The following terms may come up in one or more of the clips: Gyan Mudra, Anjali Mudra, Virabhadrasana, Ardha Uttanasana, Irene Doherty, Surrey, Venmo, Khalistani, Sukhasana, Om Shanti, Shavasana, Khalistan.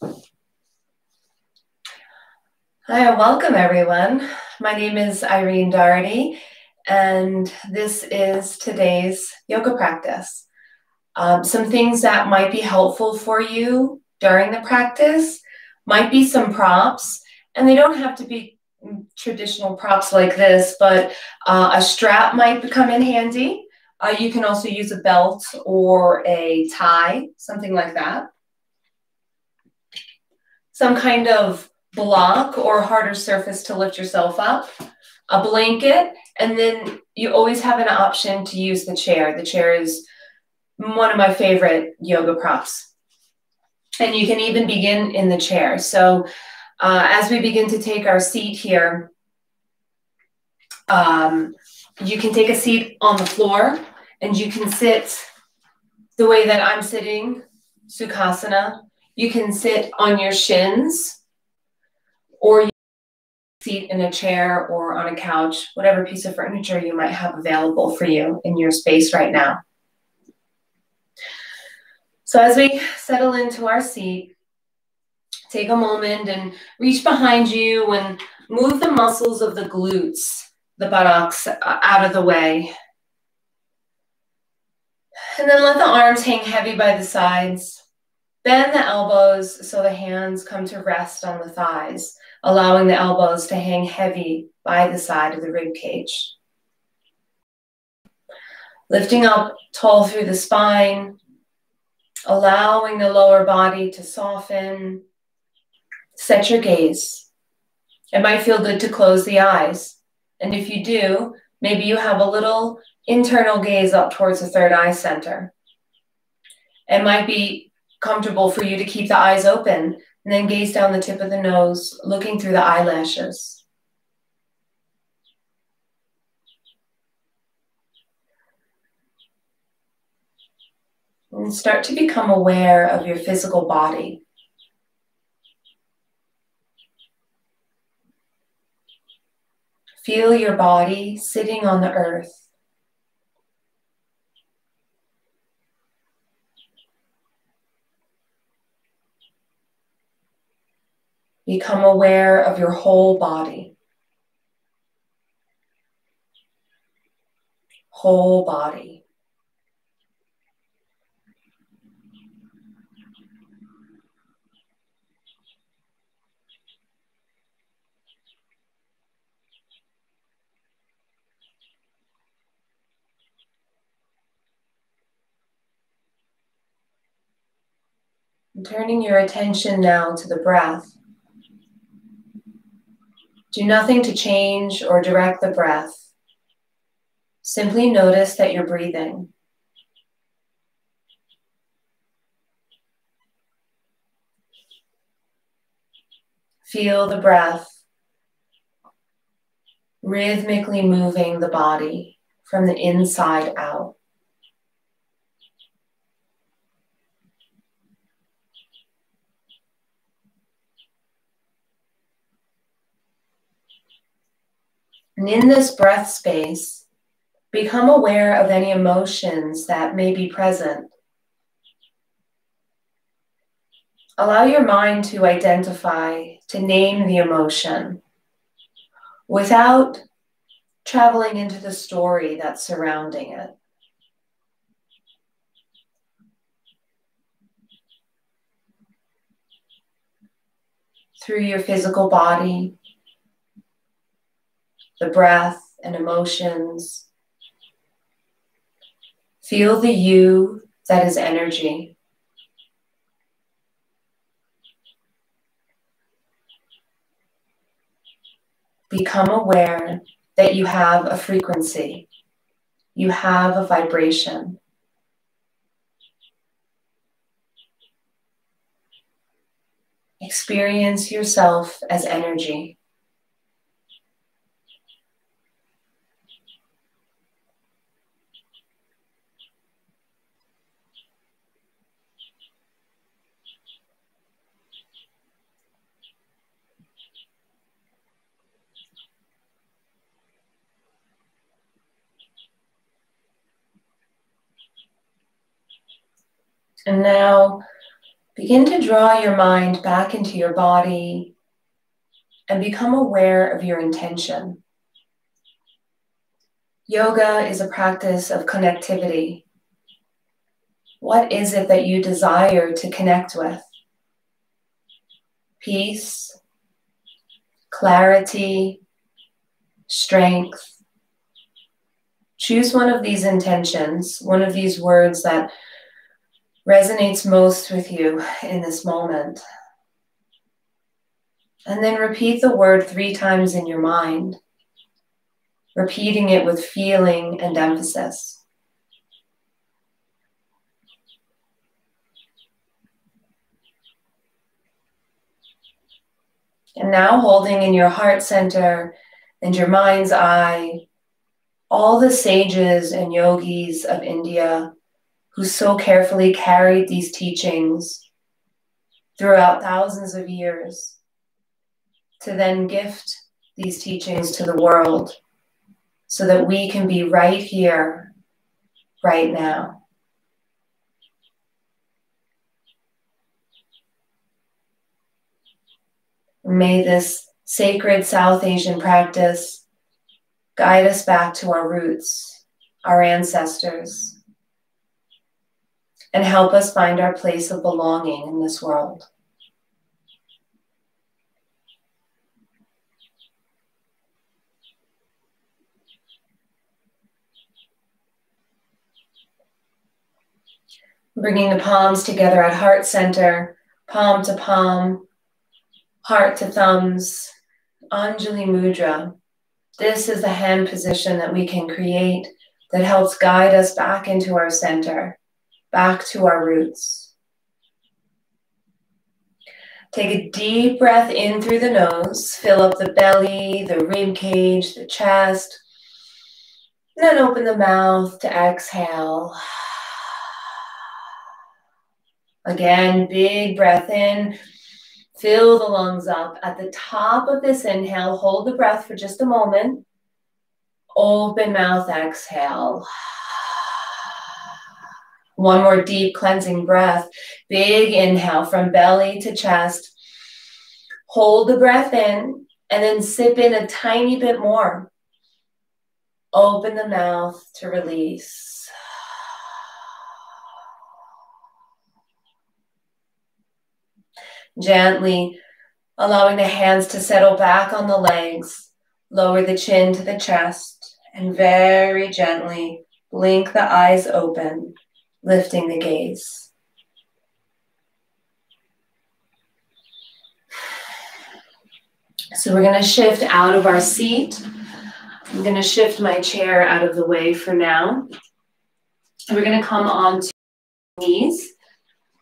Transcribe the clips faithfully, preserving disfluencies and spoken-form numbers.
Hi, welcome everyone. My name is Irene Doherty, and this is today's yoga practice. Um, some things that might be helpful for you during the practice might be some props, and they don't have to be traditional props like this, but uh, a strap might come in handy. Uh, you can also use a belt or a tie, something like that. Some kind of block or harder surface to lift yourself up, a blanket, and then you always have an option to use the chair. The chair is one of my favorite yoga props. And you can even begin in the chair. So uh, as we begin to take our seat here, um, you can take a seat on the floor, and you can sit the way that I'm sitting, Sukhasana. You can sit on your shins, or you can sit in a chair or on a couch, whatever piece of furniture you might have available for you in your space right now. So as we settle into our seat, take a moment and reach behind you and move the muscles of the glutes, the buttocks, out of the way. And then let the arms hang heavy by the sides. Bend the elbows so the hands come to rest on the thighs, allowing the elbows to hang heavy by the side of the rib cage. Lifting up tall through the spine, allowing the lower body to soften. Set your gaze. It might feel good to close the eyes. And if you do, maybe you have a little internal gaze up towards the third eye center. It might be comfortable for you to keep the eyes open and then gaze down the tip of the nose, looking through the eyelashes. And start to become aware of your physical body. Feel your body sitting on the earth. Become aware of your whole body. Whole body. Turning your attention now to the breath. Do nothing to change or direct the breath. Simply notice that you're breathing. Feel the breath rhythmically moving the body from the inside out. And in this breath space, become aware of any emotions that may be present. Allow your mind to identify, to name the emotion, without traveling into the story that's surrounding it. Through your physical body, the breath and emotions. Feel the you that is energy. Become aware that you have a frequency. You have a vibration. Experience yourself as energy. And now Begin to draw your mind back into your body and become aware of your intention. Yoga is a practice of connectivity. What is it that you desire to connect with? Peace, clarity, strength. Choose one of these intentions, one of these words that resonates most with you in this moment. And then repeat the word three times in your mind, repeating it with feeling and emphasis. And now holding in your heart center and your mind's eye all the sages and yogis of India who so carefully carried these teachings throughout thousands of years to then gift these teachings to the world so that we can be right here, right now. May this sacred South Asian practice guide us back to our roots, our ancestors, and help us find our place of belonging in this world. Bringing the palms together at heart center, palm to palm, heart to thumbs, Anjali Mudra. This is the hand position that we can create that helps guide us back into our center, back to our roots. Take a deep breath in through the nose, fill up the belly, the rib cage, the chest, and then open the mouth to exhale. Again, big breath in. Fill the lungs up. At the top of this inhale, hold the breath for just a moment. Open mouth, exhale. One more deep cleansing breath. Big inhale from belly to chest. Hold the breath in and then sip in a tiny bit more. Open the mouth to release. Gently allowing the hands to settle back on the legs, lower the chin to the chest, and very gently blink the eyes open, lifting the gaze. So we're going to shift out of our seat. I'm going to shift my chair out of the way for now. We're going to come onto our knees.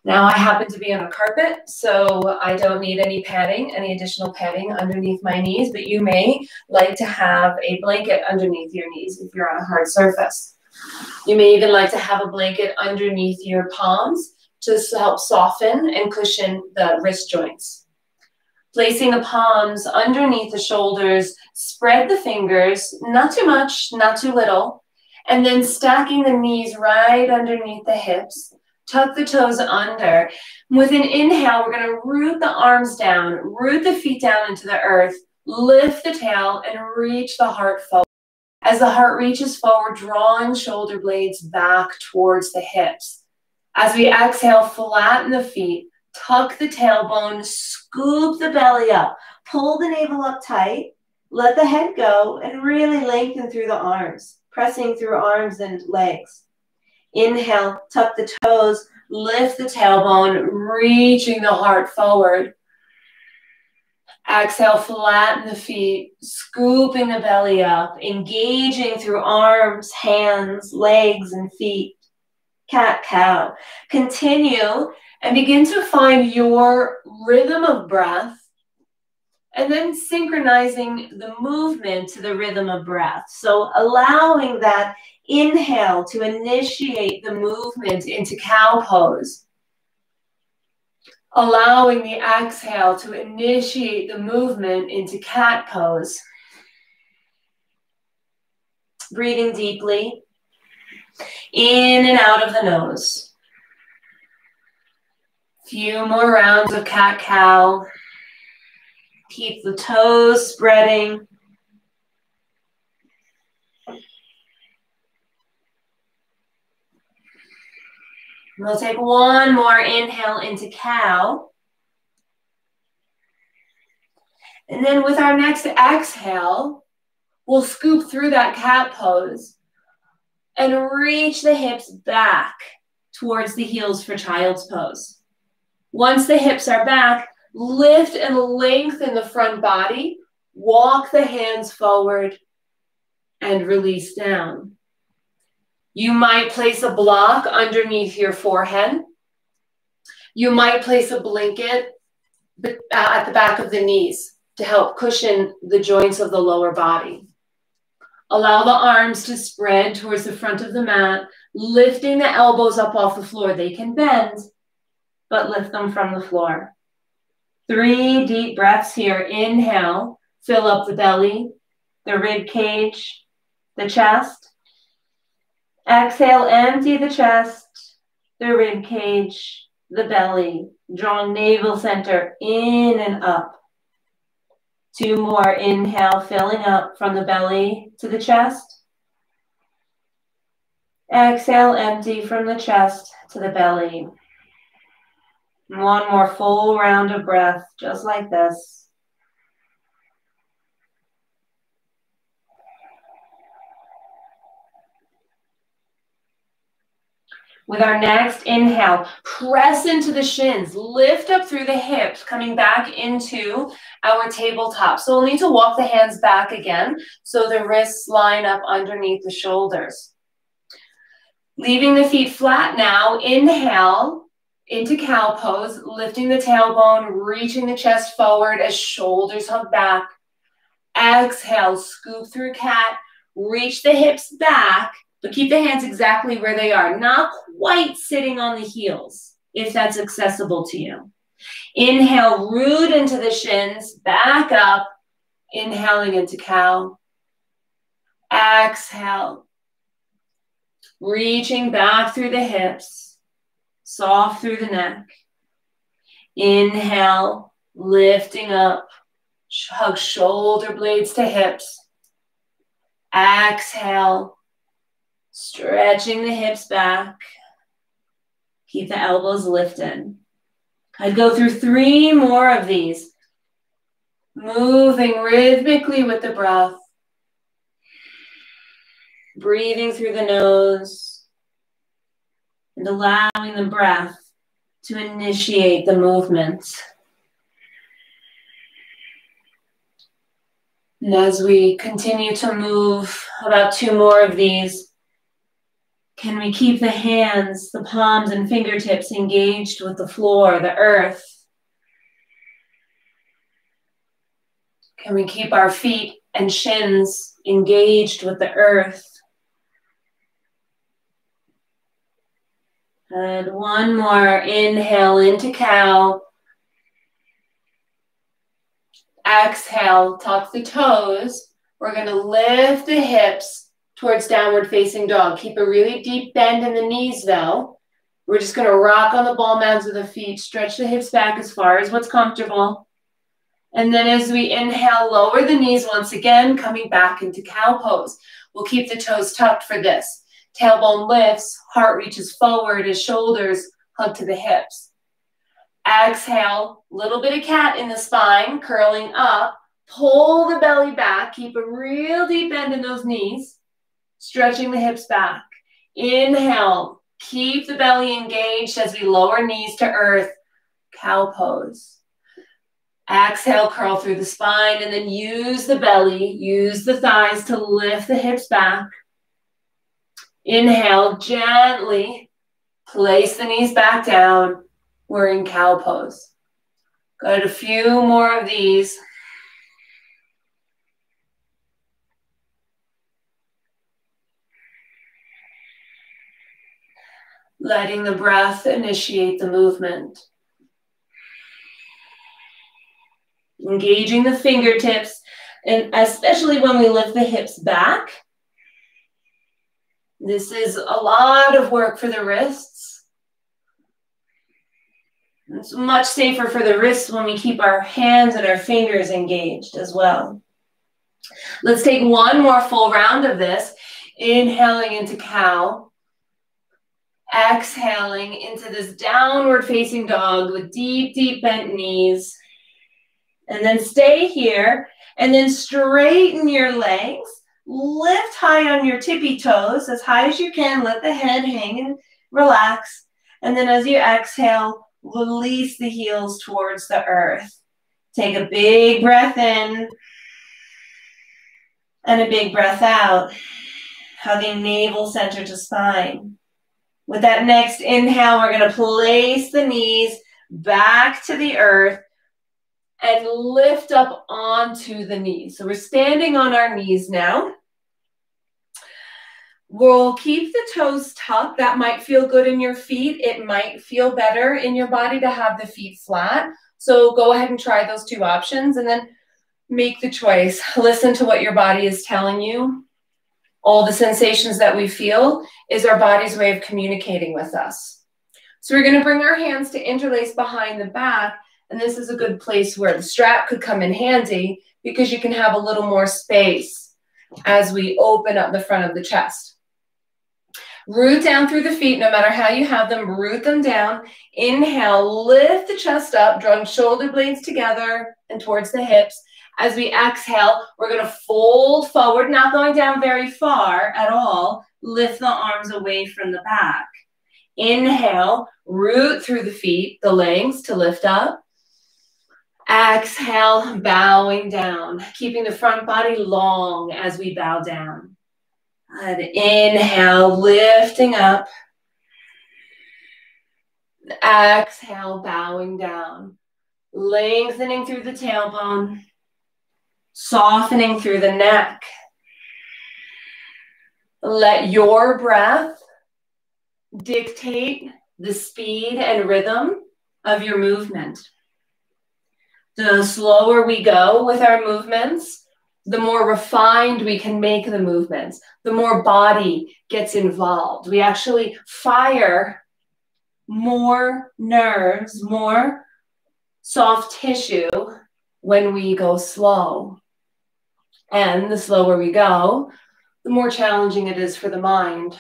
Now I happen to be on a carpet, so I don't need any padding, any additional padding underneath my knees, but you may like to have a blanket underneath your knees if you're on a hard surface. You may even like to have a blanket underneath your palms to help soften and cushion the wrist joints. Placing the palms underneath the shoulders, spread the fingers, not too much, not too little, and then stacking the knees right underneath the hips. Tuck the toes under. With an inhale, we're going to root the arms down, root the feet down into the earth, lift the tail, and reach the heart forward. As the heart reaches forward, drawing shoulder blades back towards the hips. As we exhale, flatten the feet, tuck the tailbone, scoop the belly up, pull the navel up tight, let the head go, and really lengthen through the arms, pressing through arms and legs. Inhale, tuck the toes, lift the tailbone, reaching the heart forward. Exhale, flatten the feet, scooping the belly up, engaging through arms, hands, legs, and feet. Cat-cow. Continue and begin to find your rhythm of breath and then synchronizing the movement to the rhythm of breath. So allowing that inhale to initiate the movement into cow pose. Allowing the exhale to initiate the movement into cat pose. Breathing deeply. In and out of the nose. Few more rounds of cat-cow. Keep the toes spreading. We'll take one more inhale into cow. And then with our next exhale, we'll scoop through that cat pose and reach the hips back towards the heels for child's pose. Once the hips are back, lift and lengthen the front body. Walk the hands forward and release down. You might place a block underneath your forehead. You might place a blanket at the back of the knees to help cushion the joints of the lower body. Allow the arms to spread towards the front of the mat, lifting the elbows up off the floor. They can bend, but lift them from the floor. Three deep breaths here. Inhale, fill up the belly, the rib cage, the chest. Exhale, empty the chest, the rib cage, the belly. Drawing navel center in and up. Two more. Inhale, filling up from the belly to the chest. Exhale, empty from the chest to the belly. One more full round of breath, just like this. With our next inhale, press into the shins, lift up through the hips, coming back into our tabletop. So we'll need to walk the hands back again so the wrists line up underneath the shoulders. Leaving the feet flat now, inhale into cow pose, lifting the tailbone, reaching the chest forward as shoulders hug back. Exhale, scoop through cat, reach the hips back, but keep the hands exactly where they are, not quite sitting on the heels, if that's accessible to you. Inhale, root into the shins, back up, inhaling into cow. Exhale, reaching back through the hips, soft through the neck. Inhale, lifting up, hug shoulder blades to hips. Exhale, stretching the hips back. Keep the elbows lifted. I'd go through three more of these. Moving rhythmically with the breath. Breathing through the nose. And allowing the breath to initiate the movement. And as we continue to move, about two more of these. Can we keep the hands, the palms and fingertips engaged with the floor, the earth? Can we keep our feet and shins engaged with the earth? And one more. Inhale into cow. Exhale, tuck the toes. We're going to lift the hips towards downward facing dog. Keep a really deep bend in the knees though. We're just gonna rock on the ball mounds of the feet, stretch the hips back as far as what's comfortable. And then as we inhale, lower the knees once again, coming back into cow pose. We'll keep the toes tucked for this. Tailbone lifts, heart reaches forward as shoulders hug to the hips. Exhale, little bit of cat in the spine, curling up, pull the belly back, keep a real deep bend in those knees. Stretching the hips back. Inhale, keep the belly engaged as we lower knees to earth, cow pose. Exhale, curl through the spine and then use the belly, use the thighs to lift the hips back. Inhale, gently place the knees back down. We're in cow pose. Got a few more of these. Letting the breath initiate the movement. Engaging the fingertips, and especially when we lift the hips back. This is a lot of work for the wrists. It's much safer for the wrists when we keep our hands and our fingers engaged as well. Let's take one more full round of this. Inhaling into cow. Exhaling into this downward facing dog with deep, deep bent knees. And then stay here. And then straighten your legs. Lift high on your tippy toes as high as you can. Let the head hang and relax. And then as you exhale, release the heels towards the earth. Take a big breath in and a big breath out, hugging navel center to spine. With that next inhale, we're going to place the knees back to the earth and lift up onto the knees. So we're standing on our knees now. We'll keep the toes tucked. That might feel good in your feet. It might feel better in your body to have the feet flat. So go ahead and try those two options and then make the choice. Listen to what your body is telling you. All the sensations that we feel is our body's way of communicating with us. So we're going to bring our hands to interlace behind the back. And this is a good place where the strap could come in handy because you can have a little more space as we open up the front of the chest. Root down through the feet, no matter how you have them, root them down. Inhale, lift the chest up, drawing shoulder blades together and towards the hips. As we exhale, we're going to fold forward, not going down very far at all. Lift the arms away from the back. Inhale, root through the feet, the legs to lift up. Exhale, bowing down, keeping the front body long as we bow down. And inhale, lifting up. Exhale, bowing down. Lengthening through the tailbone. Softening through the neck. Let your breath dictate the speed and rhythm of your movement. The slower we go with our movements, the more refined we can make the movements, the more body gets involved. We actually fire more nerves, more soft tissue when we go slow. And the slower we go, the more challenging it is for the mind.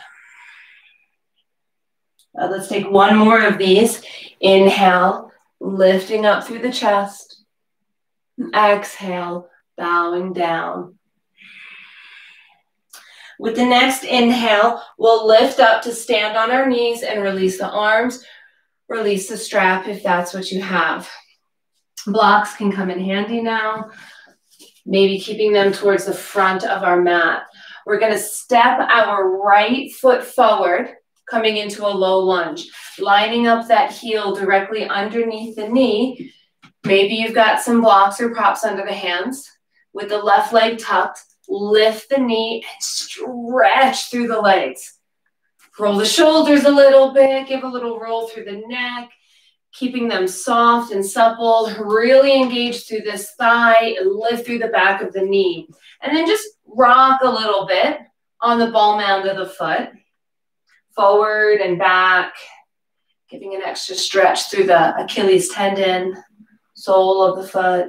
Uh, let's take one more of these. Inhale, lifting up through the chest. Exhale, bowing down. With the next inhale, we'll lift up to stand on our knees and release the arms. Release the strap if that's what you have. Blocks can come in handy now. Maybe keeping them towards the front of our mat. We're going to step our right foot forward, coming into a low lunge. Lining up that heel directly underneath the knee. Maybe you've got some blocks or props under the hands. With the left leg tucked, lift the knee and stretch through the legs. Roll the shoulders a little bit, give a little roll through the neck, keeping them soft and supple. Really engage through this thigh and lift through the back of the knee. And then just rock a little bit on the ball mound of the foot, forward and back, giving an extra stretch through the Achilles tendon, sole of the foot.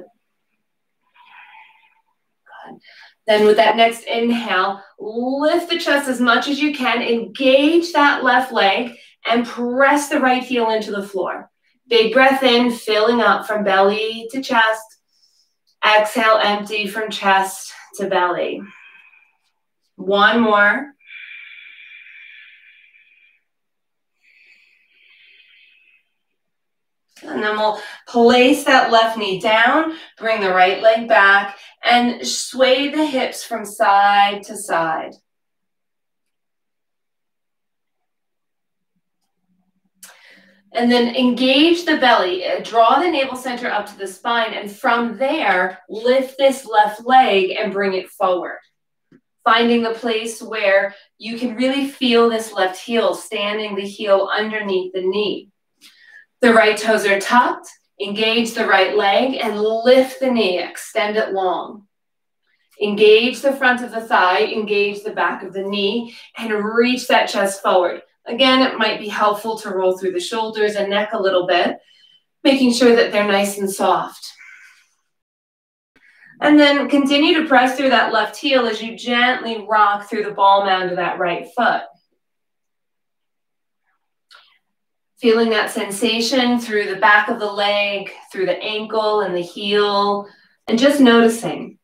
Then with that next inhale, lift the chest as much as you can. Engage that left leg and press the right heel into the floor. Big breath in, filling up from belly to chest. Exhale, empty from chest to belly. One more. And then we'll place that left knee down, bring the right leg back, and sway the hips from side to side. And then engage the belly, draw the navel center up to the spine, and from there, lift this left leg and bring it forward. Finding the place where you can really feel this left heel, standing the heel underneath the knee. The right toes are tucked, engage the right leg, and lift the knee, extend it long. Engage the front of the thigh, engage the back of the knee, and reach that chest forward. Again, it might be helpful to roll through the shoulders and neck a little bit. making sure that they're nice and soft. And then continue to press through that left heel as you gently rock through the ball mound of that right foot. Feeling that sensation through the back of the leg, through the ankle and the heel, and just noticing.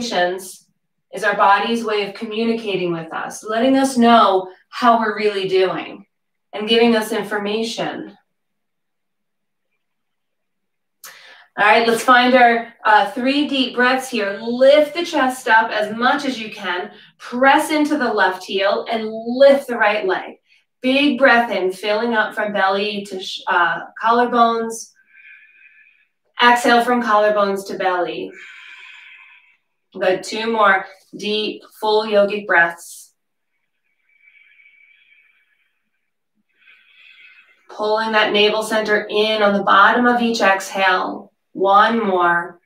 Is our body's way of communicating with us, letting us know how we're really doing, and giving us information. All right, let's find our uh, three deep breaths here. Lift the chest up as much as you can. Press into the left heel and lift the right leg. Big breath in, filling up from belly to uh, collarbones. Exhale from collarbones to belly. Good, two more deep, full yogic breaths. Pulling that navel center in on the bottom of each exhale. One more.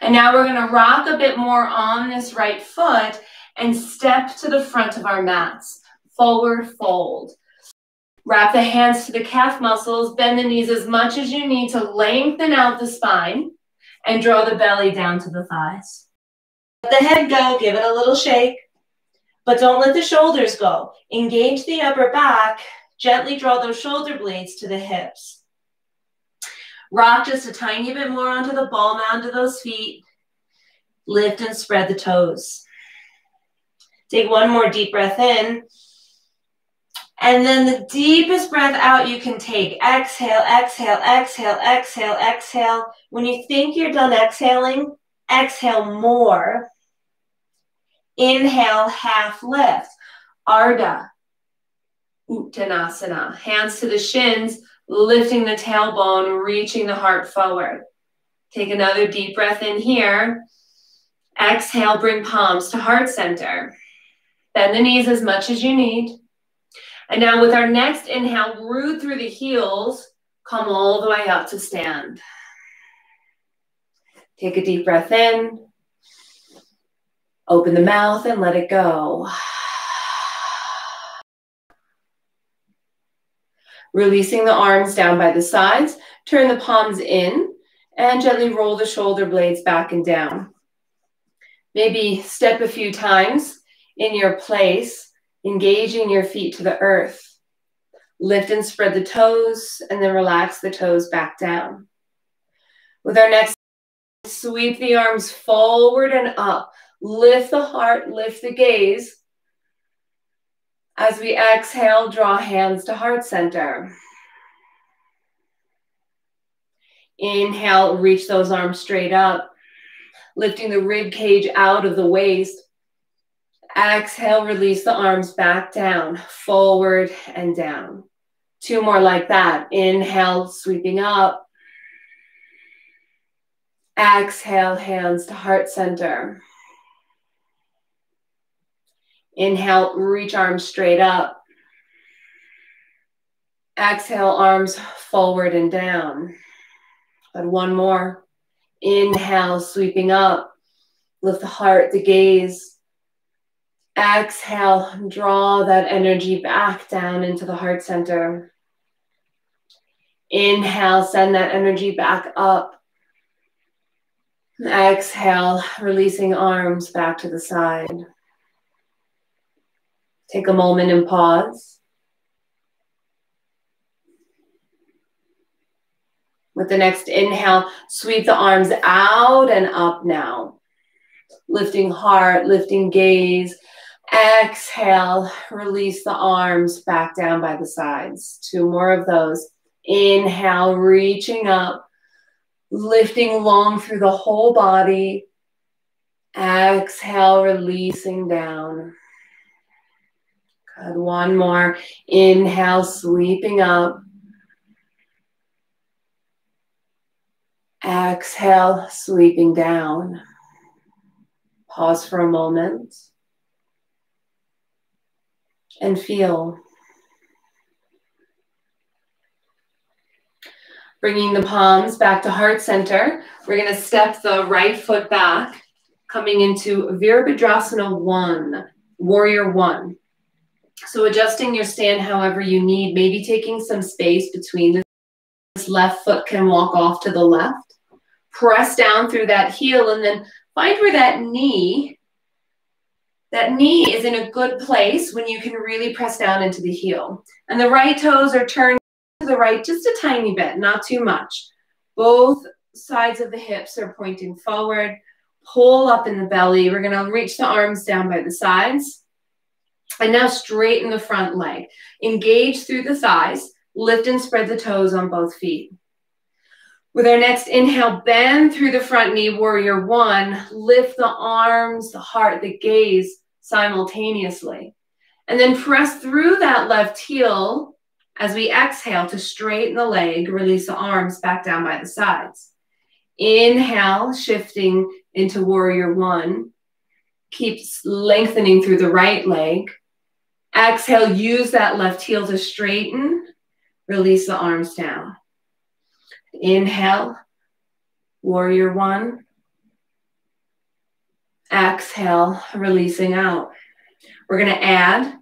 And now we're going to rock a bit more on this right foot and step to the front of our mats. Forward fold. Wrap the hands to the calf muscles, bend the knees as much as you need to lengthen out the spine and draw the belly down to the thighs. Let the head go, give it a little shake, but don't let the shoulders go. Engage the upper back, gently draw those shoulder blades to the hips. Rock just a tiny bit more onto the ball mound of those feet. Lift and spread the toes. Take one more deep breath in. And then the deepest breath out you can take. Exhale, exhale, exhale, exhale, exhale. When you think you're done exhaling, exhale more. Inhale, half lift. Ardha Uttanasana. Hands to the shins, lifting the tailbone, reaching the heart forward. Take another deep breath in here. Exhale, bring palms to heart center. Bend the knees as much as you need. And now with our next inhale, root through the heels, come all the way up to stand. Take a deep breath in. Open the mouth and let it go. Releasing the arms down by the sides, turn the palms in and gently roll the shoulder blades back and down. Maybe step a few times in your place. Engaging your feet to the earth. Lift and spread the toes, and then relax the toes back down. With our next, sweep the arms forward and up. Lift the heart, lift the gaze. As we exhale, draw hands to heart center. Inhale, reach those arms straight up, lifting the rib cage out of the waist. Exhale, release the arms back down, forward and down. Two more like that. Inhale, sweeping up. Exhale, hands to heart center. Inhale, reach arms straight up. Exhale, arms forward and down. And one more. Inhale, sweeping up. Lift the heart, the gaze. Exhale, draw that energy back down into the heart center. Inhale, send that energy back up. Exhale, releasing arms back to the side. Take a moment and pause. With the next inhale, sweep the arms out and up now. Lifting heart, lifting gaze. Exhale, release the arms back down by the sides. Two more of those. Inhale, reaching up, lifting long through the whole body. Exhale, releasing down. Good, one more. Inhale, sweeping up. Exhale, sweeping down. Pause for a moment. And feel. Bringing the palms back to heart center, we're going to step the right foot back, coming into Virabhadrasana one, Warrior one. So adjusting your stand however you need, maybe taking some space between this left foot can walk off to the left. Press down through that heel and then find where that knee, that knee is in a good place when you can really press down into the heel. And the right toes are turned to the right just a tiny bit, not too much. Both sides of the hips are pointing forward. Pull up in the belly. We're going to reach the arms down by the sides. And now straighten the front leg. Engage through the thighs. Lift and spread the toes on both feet. With our next inhale, bend through the front knee, warrior one. Lift the arms, the heart, the gaze simultaneously. And then press through that left heel as we exhale to straighten the leg. Release the arms back down by the sides. Inhale, shifting into warrior one. Keep lengthening through the right leg. Exhale, use that left heel to straighten. Release the arms down. Inhale, warrior one. Exhale, releasing out. We're going to add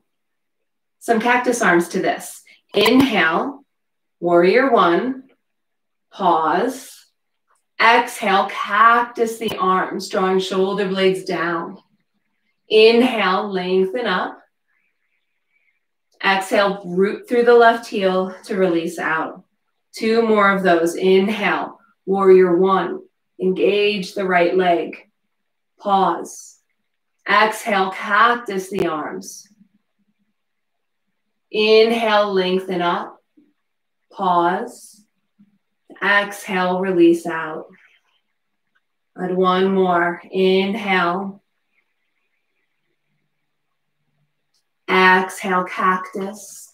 some cactus arms to this. Inhale, warrior one. Pause. Exhale, cactus the arms, drawing shoulder blades down. Inhale, lengthen up. Exhale, root through the left heel to release out. Two more of those. Inhale, warrior one. Engage the right leg. Pause. Exhale, cactus the arms. Inhale, lengthen up. Pause. Exhale, release out. And one more. Inhale. Exhale, cactus.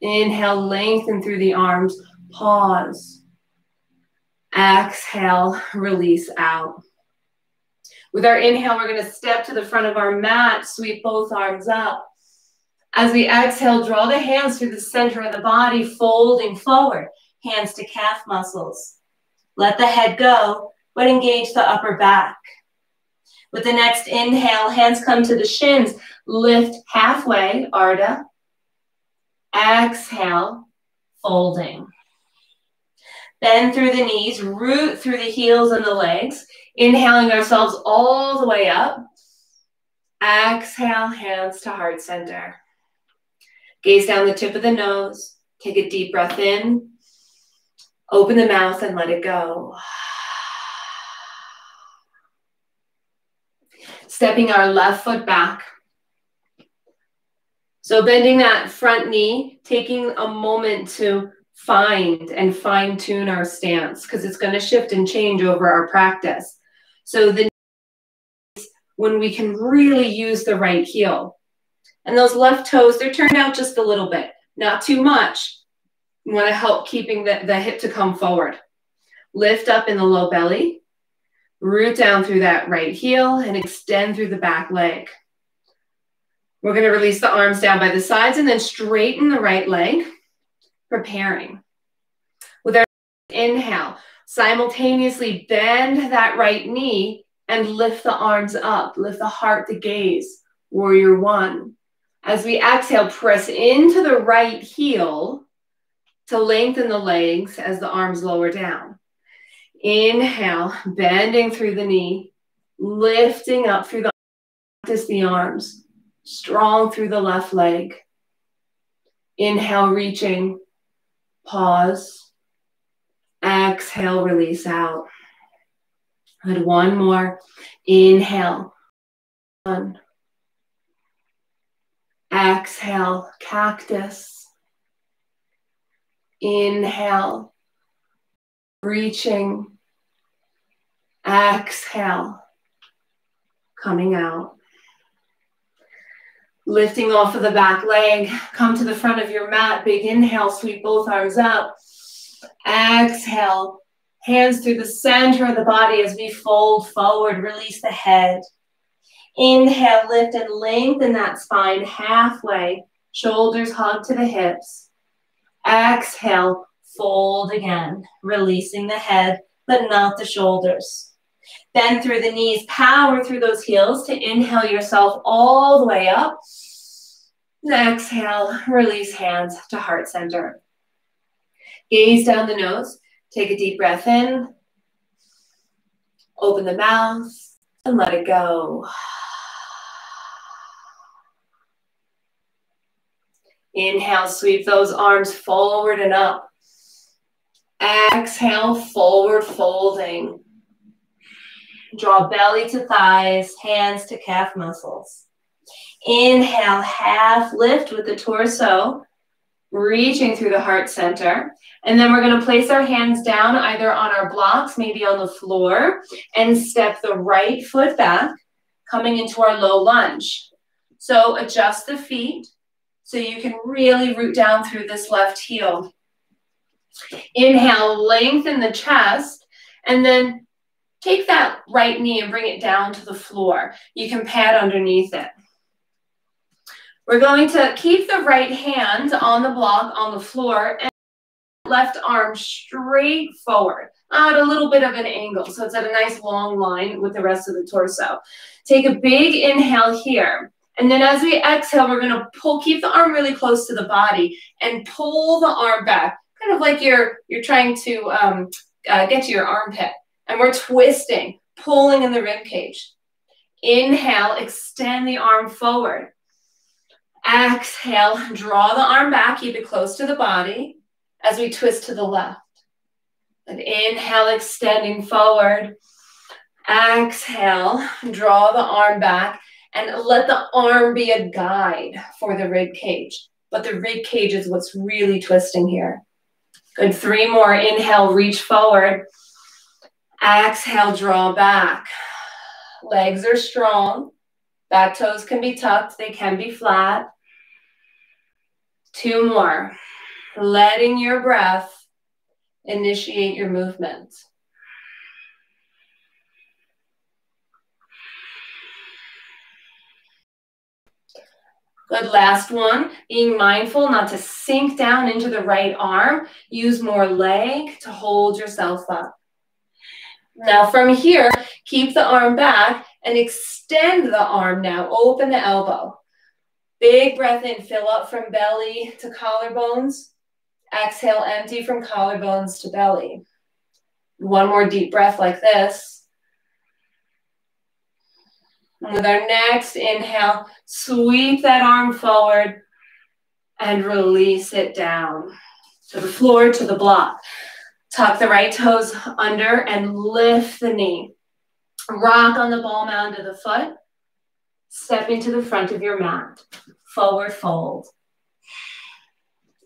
Inhale, lengthen through the arms. Pause. Exhale, release out. With our inhale, we're going to step to the front of our mat, sweep both arms up. As we exhale, draw the hands through the center of the body, folding forward, hands to calf muscles. Let the head go, but engage the upper back. With the next inhale, hands come to the shins. Lift halfway, Ardha. Exhale, folding. Bend through the knees, root through the heels and the legs, inhaling ourselves all the way up. Exhale, hands to heart center. Gaze down the tip of the nose. Take a deep breath in. Open the mouth and let it go. Stepping our left foot back. So bending that front knee, taking a moment to find and fine-tune our stance because it's going to shift and change over our practice. So the knees, when we can really use the right heel. And those left toes, they're turned out just a little bit, not too much. You want to help keeping the, the hip to come forward. Lift up in the low belly. Root down through that right heel and extend through the back leg. We're going to release the arms down by the sides and then straighten the right leg, preparing. With our inhale, simultaneously bend that right knee and lift the arms up. Lift the heart, the gaze, warrior one. As we exhale, press into the right heel to lengthen the legs as the arms lower down. Inhale, bending through the knee, lifting up through the practice the arms, strong through the left leg. Inhale, reaching, pause. Exhale, release out. And one more. Inhale, one. Exhale, cactus. Inhale, reaching. Exhale, coming out. Lifting off of the back leg, come to the front of your mat. Big inhale, sweep both arms up. Exhale, hands through the center of the body as we fold forward, release the head. Inhale, lift and lengthen that spine halfway. Shoulders hug to the hips. Exhale, fold again, releasing the head, but not the shoulders. Bend through the knees, power through those heels to inhale yourself all the way up. Exhale, release hands to heart center. Gaze down the nose, take a deep breath in, open the mouth, and let it go. Inhale, sweep those arms forward and up. Exhale, forward folding. Draw belly to thighs, hands to calf muscles. Inhale, half lift with the torso, reaching through the heart center. And then we're going to place our hands down either on our blocks, maybe on the floor, and step the right foot back, coming into our low lunge. So adjust the feet so you can really root down through this left heel. Inhale, lengthen the chest, and then take that right knee and bring it down to the floor. You can pad underneath it. We're going to keep the right hand on the block, on the floor, and left arm straight forward, at a little bit of an angle, so it's at a nice long line with the rest of the torso. Take a big inhale here, and then as we exhale, we're going to pull, keep the arm really close to the body, and pull the arm back, kind of like you're, you're trying to um, uh, get to your armpit. And we're twisting, pulling in the rib cage. Inhale, extend the arm forward. Exhale, draw the arm back, keep it close to the body as we twist to the left. And inhale, extending forward. Exhale, draw the arm back and let the arm be a guide for the rib cage. But the rib cage is what's really twisting here. Good, three more. Inhale, reach forward. Exhale, draw back. Legs are strong. Back toes can be tucked. They can be flat. Two more. Letting your breath initiate your movement. Good, last one. Being mindful not to sink down into the right arm. Use more leg to hold yourself up. Now from here, keep the arm back and extend the arm now. Open the elbow. Big breath in. Fill up from belly to collarbones. Exhale, empty from collarbones to belly. One more deep breath like this. And with our next inhale, sweep that arm forward and release it down to the floor, to the block. Tuck the right toes under and lift the knee. Rock on the ball mound of the foot. Step into the front of your mat. Forward fold.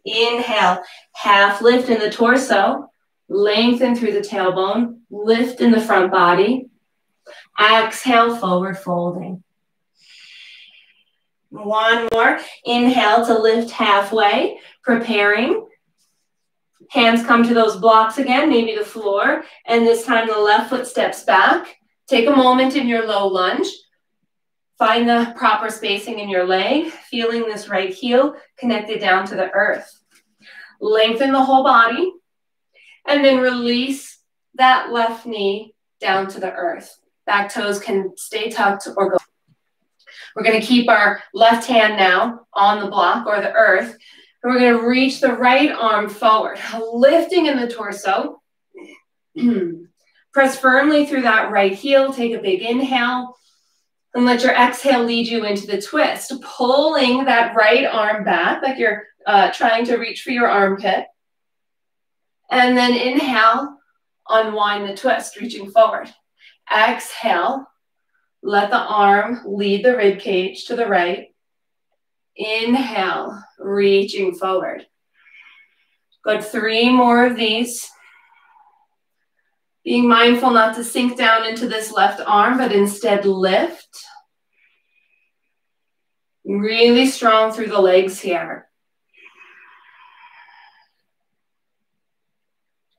Inhale, half lift in the torso. Lengthen through the tailbone. Lift in the front body. Exhale, forward folding. One more. Inhale to lift halfway, preparing. Hands come to those blocks again, maybe the floor, and this time the left foot steps back. Take a moment in your low lunge. Find the proper spacing in your leg, feeling this right heel connected down to the earth. Lengthen the whole body, and then release that left knee down to the earth. Back toes can stay tucked or go. We're going to keep our left hand now on the block or the earth. We're going to reach the right arm forward, lifting in the torso. Press firmly through that right heel. Take a big inhale and let your exhale lead you into the twist, pulling that right arm back like you're uh, trying to reach for your armpit. And then inhale, unwind the twist, reaching forward. Exhale, let the arm lead the rib cage to the right. Inhale, reaching forward. Good, three more of these. Being mindful not to sink down into this left arm, but instead lift. Really strong through the legs here.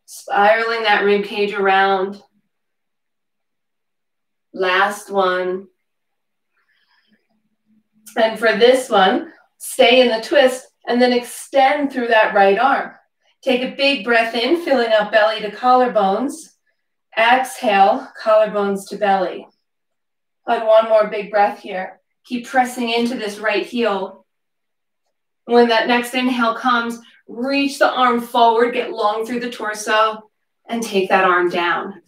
Spiraling that rib cage around. Last one. And for this one, stay in the twist and then extend through that right arm. Take a big breath in, filling up belly to collarbones. Exhale, collarbones to belly. Like one more big breath here. Keep pressing into this right heel. When that next inhale comes, reach the arm forward, get long through the torso, and take that arm down.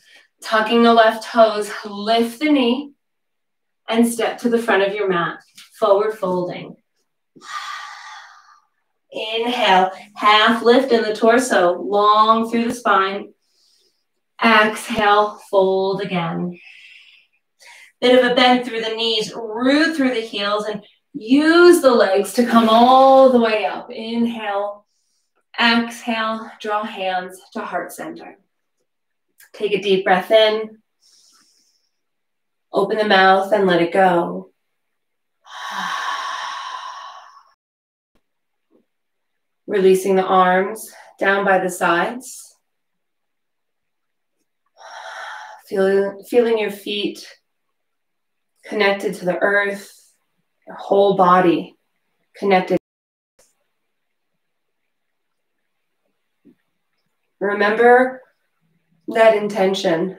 Tucking the left toes, lift the knee, and step to the front of your mat, forward folding. Inhale, half lift in the torso, long through the spine. Exhale, fold again. Bit of a bend through the knees, root through the heels, and use the legs to come all the way up. Inhale, exhale, draw hands to heart center. Take a deep breath in. Open the mouth and let it go. Releasing the arms down by the sides. Feel, feeling your feet connected to the earth, your whole body connected. Remember that intention.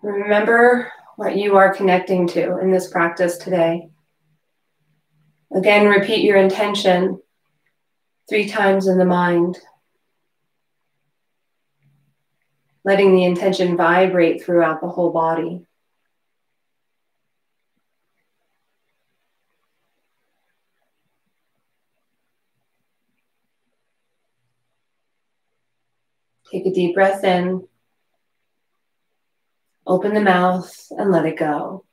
Remember what you are connecting to in this practice today. Again, repeat your intention three times in the mind, letting the intention vibrate throughout the whole body. Take a deep breath in, open the mouth, and let it go.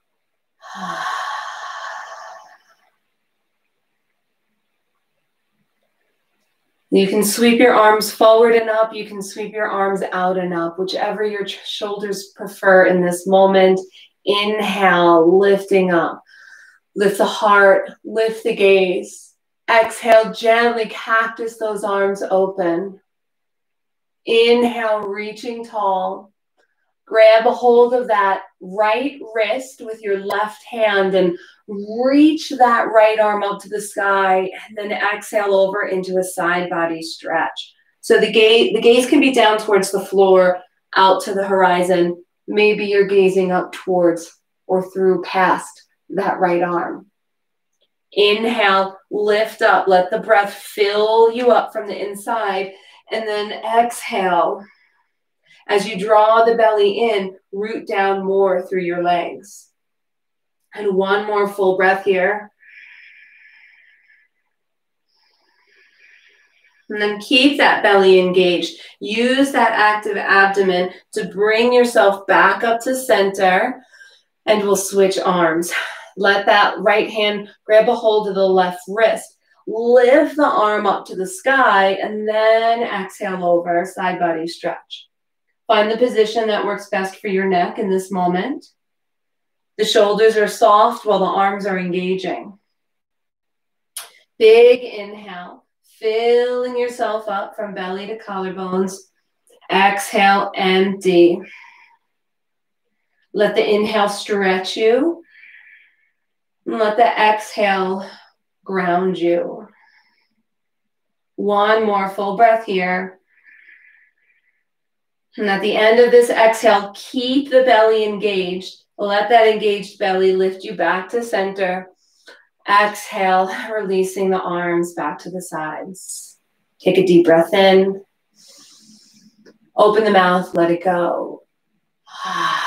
You can sweep your arms forward and up. You can sweep your arms out and up, whichever your shoulders prefer in this moment. Inhale, lifting up. Lift the heart, lift the gaze. Exhale, gently cactus those arms open. Inhale, reaching tall. Grab a hold of that right wrist with your left hand and reach that right arm up to the sky, and then exhale over into a side body stretch. So the gaze, the gaze can be down towards the floor, out to the horizon. Maybe you're gazing up towards or through past that right arm. Inhale, lift up. Let the breath fill you up from the inside, and then exhale. As you draw the belly in, root down more through your legs. And one more full breath here. And then keep that belly engaged. Use that active abdomen to bring yourself back up to center, and we'll switch arms. Let that right hand grab a hold of the left wrist. Lift the arm up to the sky, and then exhale over, side body stretch. Find the position that works best for your neck in this moment. The shoulders are soft while the arms are engaging. Big inhale, filling yourself up from belly to collarbones. Exhale, empty. Let the inhale stretch you. And let the exhale ground you. One more full breath here. And at the end of this exhale, keep the belly engaged. Let that engaged belly lift you back to center. Exhale, releasing the arms back to the sides. Take a deep breath in. Open the mouth, let it go. All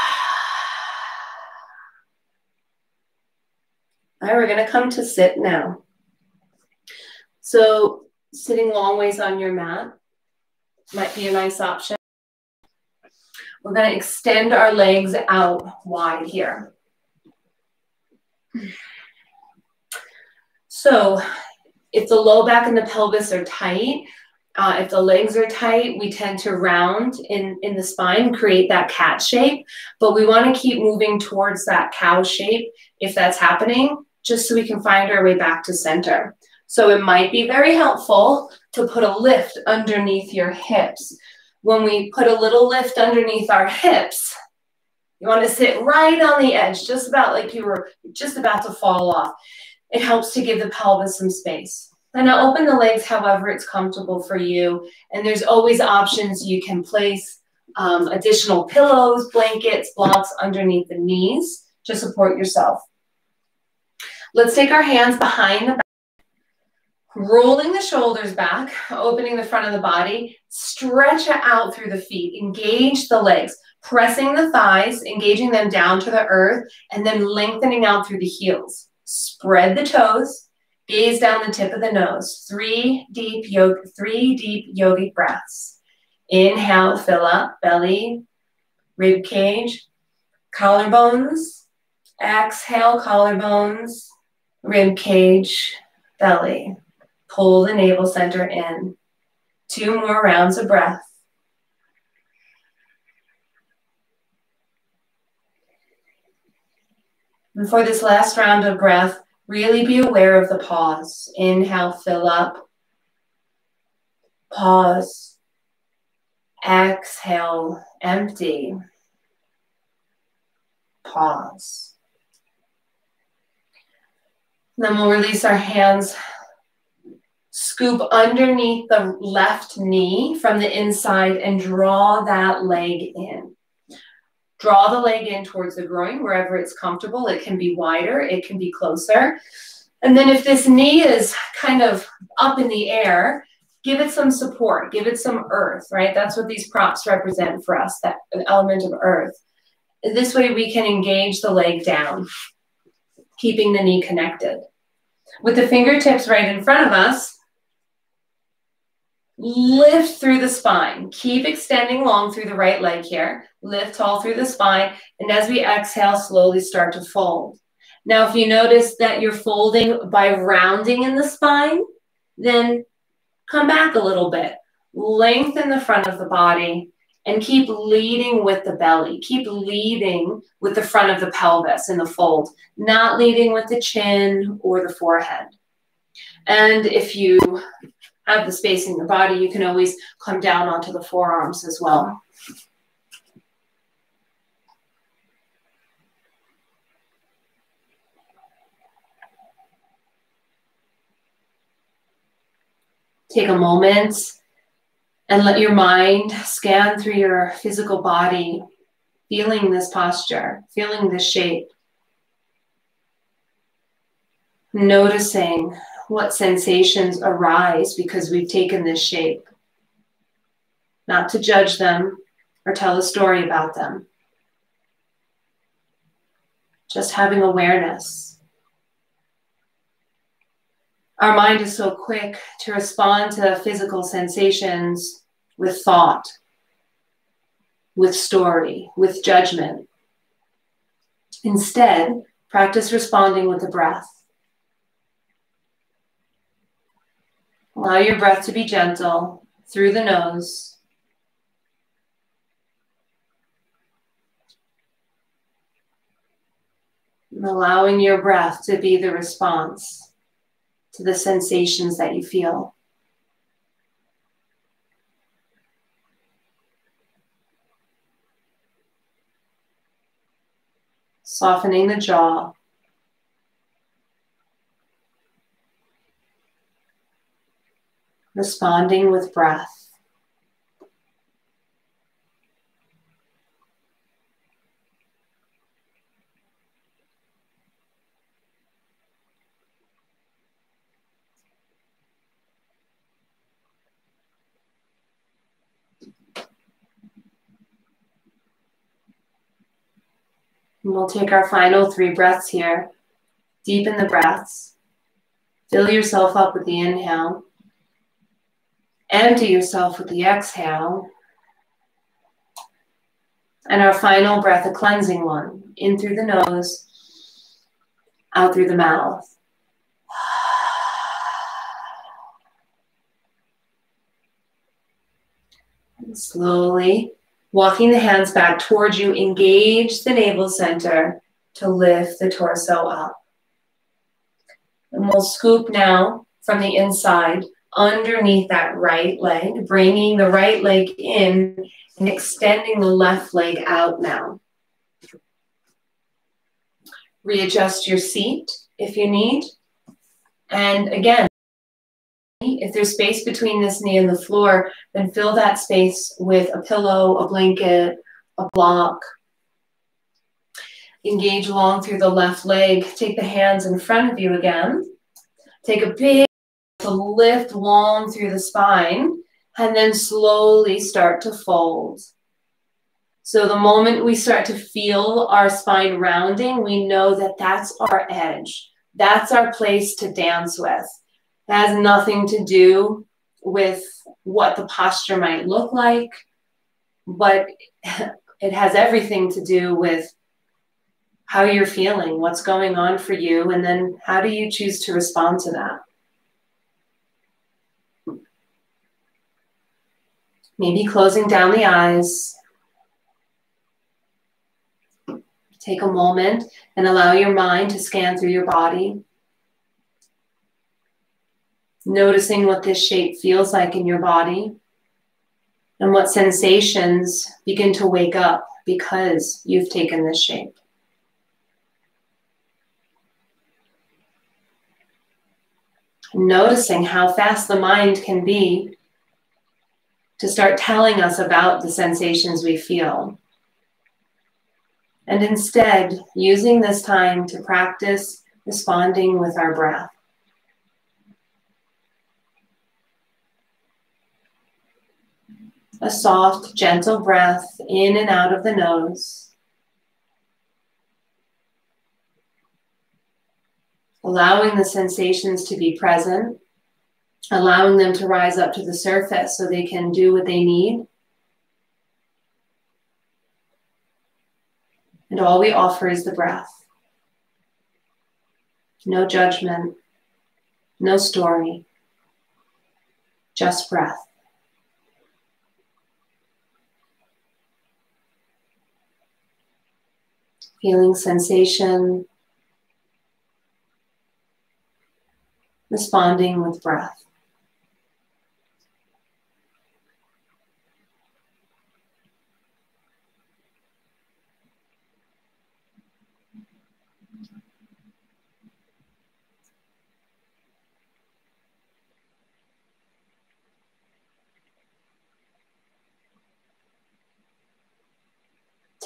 right, we're going to come to sit now. So sitting long ways on your mat might be a nice option. We're going to extend our legs out wide here. So if the low back and the pelvis are tight, uh, if the legs are tight, we tend to round in, in the spine, create that cat shape, but we want to keep moving towards that cow shape if that's happening, just so we can find our way back to center. So it might be very helpful to put a lift underneath your hips. When we put a little lift underneath our hips, you want to sit right on the edge, just about like you were just about to fall off. It helps to give the pelvis some space. Then I'll open the legs however it's comfortable for you. And there's always options. You can place um, additional pillows, blankets, blocks underneath the knees to support yourself. Let's take our hands behind the back, rolling the shoulders back, opening the front of the body. Stretch it out through the feet. Engage the legs, pressing the thighs, engaging them down to the earth, and then lengthening out through the heels. Spread the toes. Gaze down the tip of the nose. Three deep yoga, three deep yogic breaths. Inhale, fill up belly, rib cage, collarbones. Exhale, collarbones, rib cage, belly. Pull the navel center in. Two more rounds of breath. And for this last round of breath, really be aware of the pause. Inhale, fill up. Pause. Exhale, empty. Pause. Then we'll release our hands. Scoop underneath the left knee from the inside and draw that leg in. Draw the leg in towards the groin, wherever it's comfortable. It can be wider, it can be closer. And then if this knee is kind of up in the air, give it some support, give it some earth, right? That's what these props represent for us, that element of earth. This way we can engage the leg down, keeping the knee connected. With the fingertips right in front of us, lift through the spine. Keep extending long through the right leg here. Lift tall through the spine. And as we exhale, slowly start to fold. Now, if you notice that you're folding by rounding in the spine, then come back a little bit. Lengthen the front of the body and keep leading with the belly. Keep leading with the front of the pelvis in the fold, not leading with the chin or the forehead. And if you have the space in your body, you can always come down onto the forearms as well. Take a moment and let your mind scan through your physical body, feeling this posture, feeling this shape, noticing what sensations arise because we've taken this shape. Not to judge them or tell a story about them. Just having awareness. Our mind is so quick to respond to physical sensations with thought, with story, with judgment. Instead, practice responding with the breath. Allow your breath to be gentle through the nose. And allowing your breath to be the response to the sensations that you feel. Softening the jaw. Responding with breath. And we'll take our final three breaths here. Deepen the breaths. Fill yourself up with the inhale. Empty yourself with the exhale. And our final breath, a cleansing one. In through the nose, out through the mouth. And slowly, walking the hands back towards you, engage the navel center to lift the torso up. And we'll scoop now from the inside, underneath that right leg, bringing the right leg in and extending the left leg out now. Readjust your seat if you need. And again, if there's space between this knee and the floor, then fill that space with a pillow, a blanket, a block. Engage long through the left leg. Take the hands in front of you again. Take a big lift long through the spine, and then slowly start to fold. So the moment we start to feel our spine rounding, we know that that's our edge. That's our place to dance with. That has nothing to do with what the posture might look like, but it has everything to do with how you're feeling, what's going on for you, and then how do you choose to respond to that? Maybe closing down the eyes. Take a moment and allow your mind to scan through your body. Noticing what this shape feels like in your body and what sensations begin to wake up because you've taken this shape. Noticing how fast the mind can be to start telling us about the sensations we feel. And instead, using this time to practice responding with our breath. A soft, gentle breath in and out of the nose. Allowing the sensations to be present, allowing them to rise up to the surface so they can do what they need. And all we offer is the breath. No judgment, no story, just breath. Feeling sensation, responding with breath.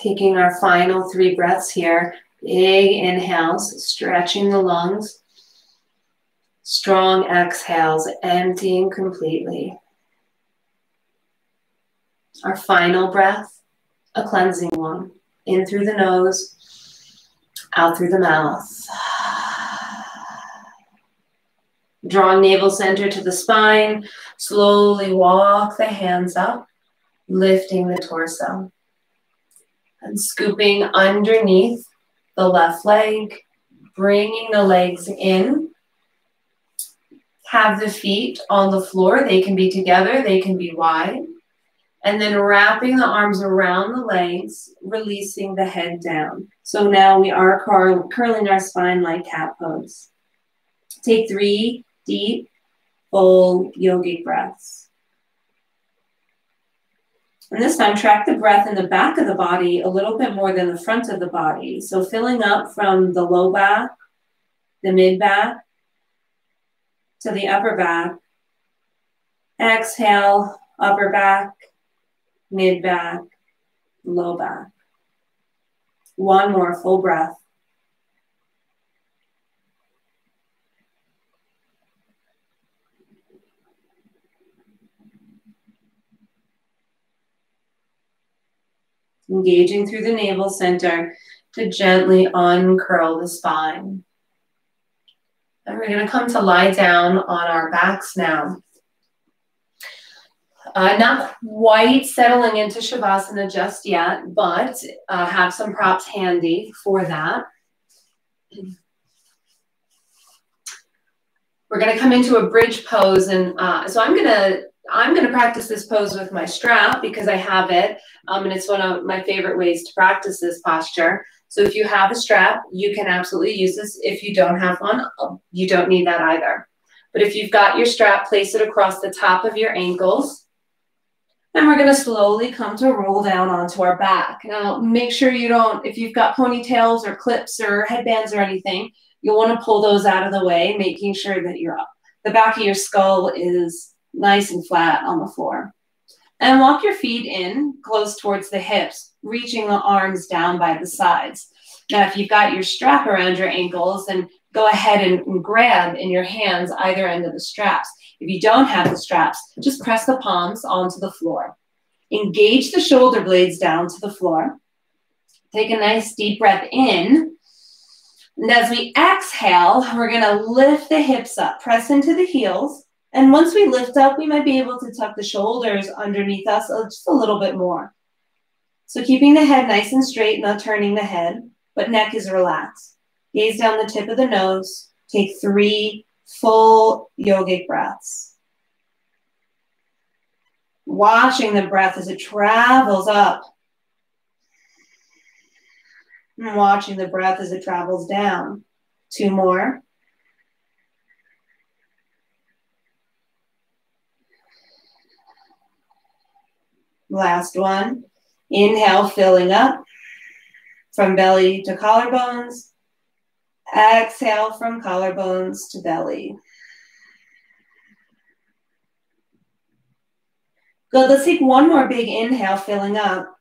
Taking our final three breaths here. Big inhales, stretching the lungs. Strong exhales, emptying completely. Our final breath, a cleansing one. In through the nose, out through the mouth. Drawing navel center to the spine. Slowly walk the hands up, lifting the torso. And scooping underneath the left leg, bringing the legs in. Have the feet on the floor. They can be together, they can be wide. And then wrapping the arms around the legs, releasing the head down. So now we are cur curling our spine like cat pose. Take three deep, full yogic breaths. And this time, track the breath in the back of the body a little bit more than the front of the body. So filling up from the low back, the mid back, to the upper back. Exhale, upper back, mid back, low back. One more full breath. Engaging through the navel center to gently uncurl the spine. And we're going to come to lie down on our backs now. Uh, not quite settling into Shavasana just yet, but uh, have some props handy for that. We're going to come into a bridge pose, and uh, so I'm going to I'm going to practice this pose with my strap because I have it, um, and it's one of my favorite ways to practice this posture. So if you have a strap, you can absolutely use this. If you don't have one, you don't need that either. But if you've got your strap, place it across the top of your ankles. And we're going to slowly come to roll down onto our back. Now, make sure you don't, if you've got ponytails or clips or headbands or anything, you'll want to pull those out of the way, making sure that you're up. The back of your skull is nice and flat on the floor. And walk your feet in, close towards the hips, reaching the arms down by the sides. Now, if you've got your strap around your ankles, then go ahead and, and grab in your hands either end of the straps. If you don't have the straps, just press the palms onto the floor. Engage the shoulder blades down to the floor. Take a nice deep breath in. And as we exhale, we're going to lift the hips up. Press into the heels. And once we lift up, we might be able to tuck the shoulders underneath us just a little bit more. So keeping the head nice and straight, not turning the head, but neck is relaxed. Gaze down the tip of the nose. Take three full yogic breaths. Watching the breath as it travels up. And watching the breath as it travels down. Two more. Last one. Inhale, filling up from belly to collarbones. Exhale from collarbones to belly. Good. Let's take one more big inhale, filling up.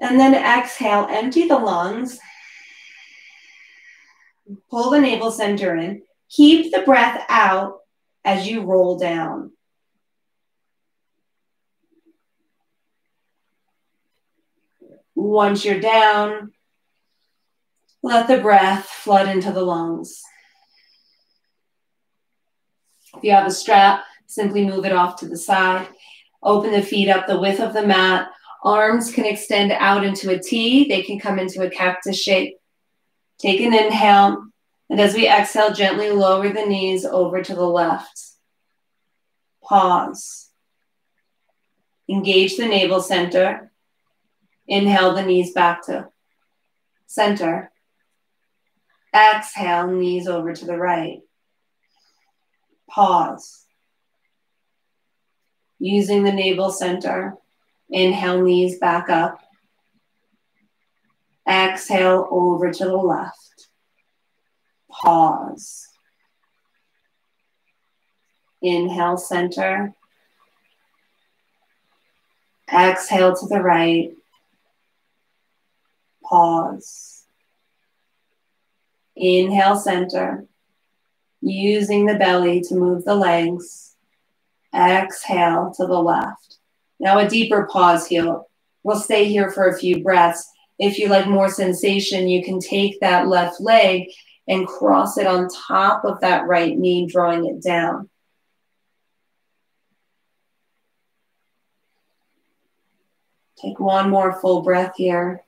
And then exhale, empty the lungs. Pull the navel center in. Keep the breath out as you roll down. Once you're down, let the breath flood into the lungs. If you have a strap, simply move it off to the side. Open the feet up the width of the mat. Arms can extend out into a T. They can come into a cactus shape. Take an inhale, and as we exhale, gently lower the knees over to the left. Pause. Engage the navel center. Inhale, the knees back to center. Exhale, knees over to the right. Pause. Using the navel center. Inhale, knees back up. Exhale, over to the left. Pause. Inhale, center. Exhale to the right. Pause. Inhale, center. Using the belly to move the legs. Exhale to the left. Now a deeper pause here. We'll stay here for a few breaths. If you like more sensation, you can take that left leg and cross it on top of that right knee, drawing it down. Take one more full breath here.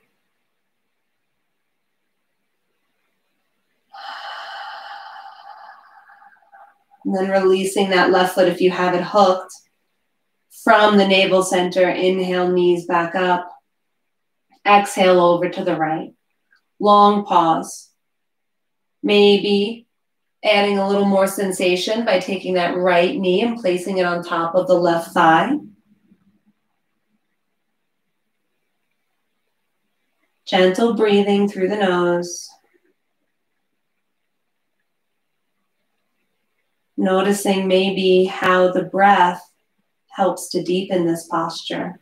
And then releasing that left foot if you have it hooked. From the navel center, inhale, knees back up. Exhale over to the right. Long pause. Maybe adding a little more sensation by taking that right knee and placing it on top of the left thigh. Gentle breathing through the nose. Noticing maybe how the breath helps to deepen this posture.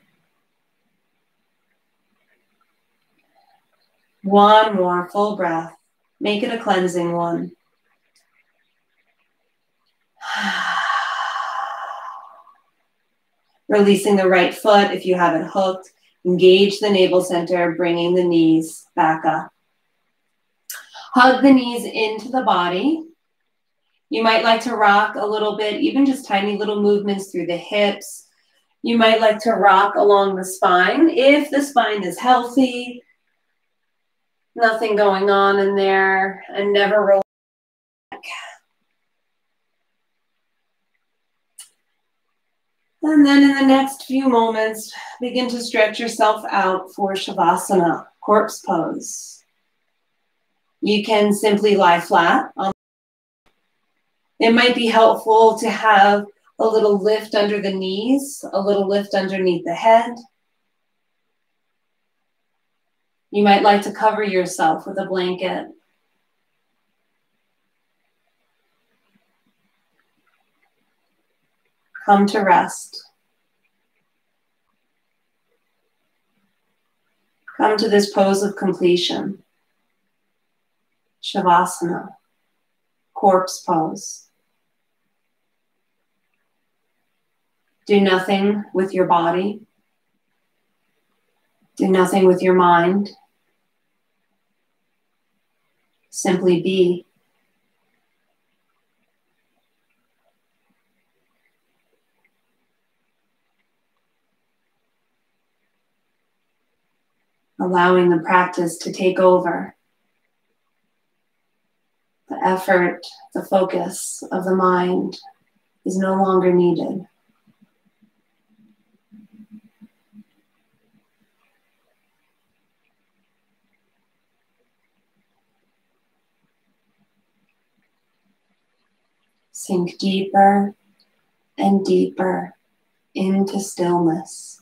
One more full breath. Make it a cleansing one. Releasing the right foot if you have it hooked. Engage the navel center, bringing the knees back up. Hug the knees into the body. You might like to rock a little bit, even just tiny little movements through the hips. You might like to rock along the spine if the spine is healthy. Nothing going on in there, and never roll back. And then in the next few moments, begin to stretch yourself out for Shavasana, corpse pose. You can simply lie flat on. It might be helpful to have a little lift under the knees, a little lift underneath the head. You might like to cover yourself with a blanket. come to rest. Come to this pose of completion, Shavasana, corpse pose. Do nothing with your body. Do nothing with your mind. Simply be. Allowing the practice to take over the effort, the focus of the mind is no longer needed. Sink deeper and deeper into stillness.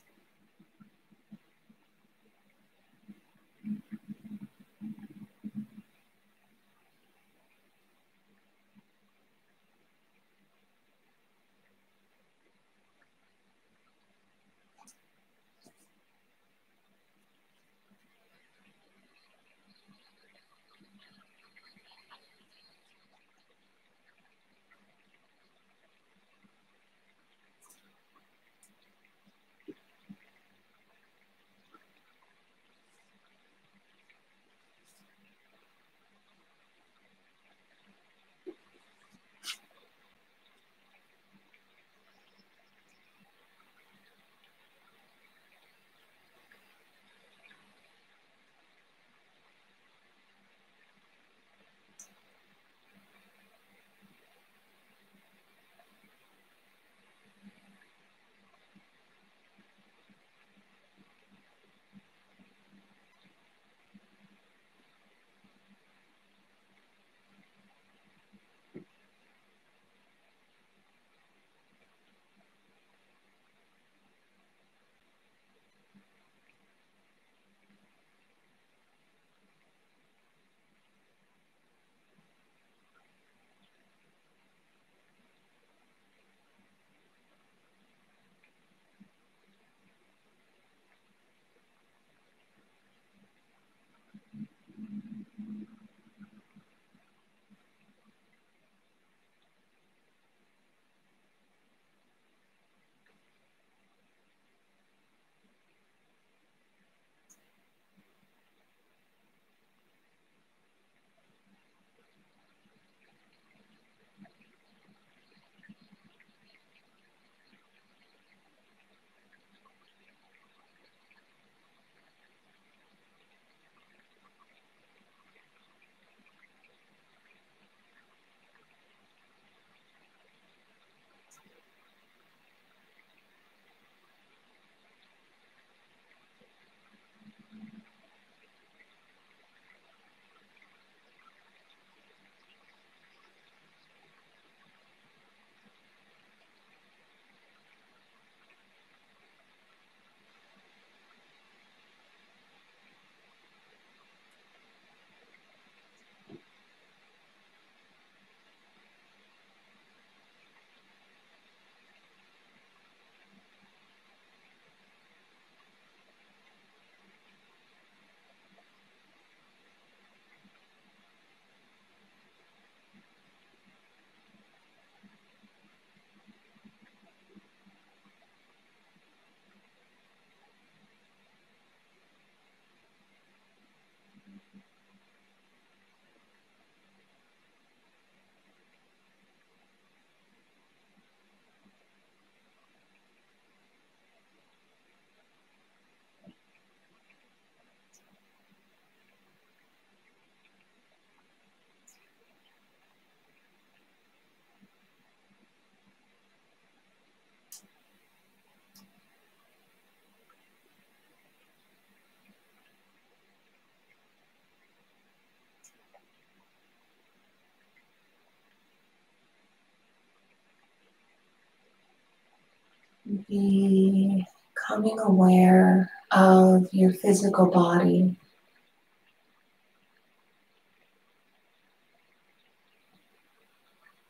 Becoming aware of your physical body.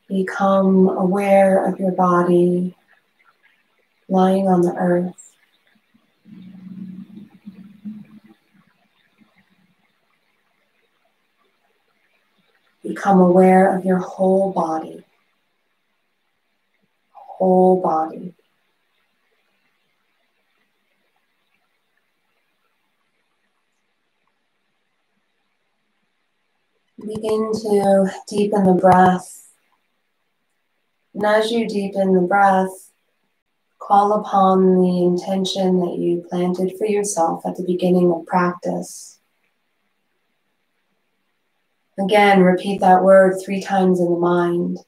Become aware of your body lying on the earth. Become aware of your whole body, whole body. Begin to deepen the breath. And as you deepen the breath, call upon the intention that you planted for yourself at the beginning of practice. Again, repeat that word three times in the mind,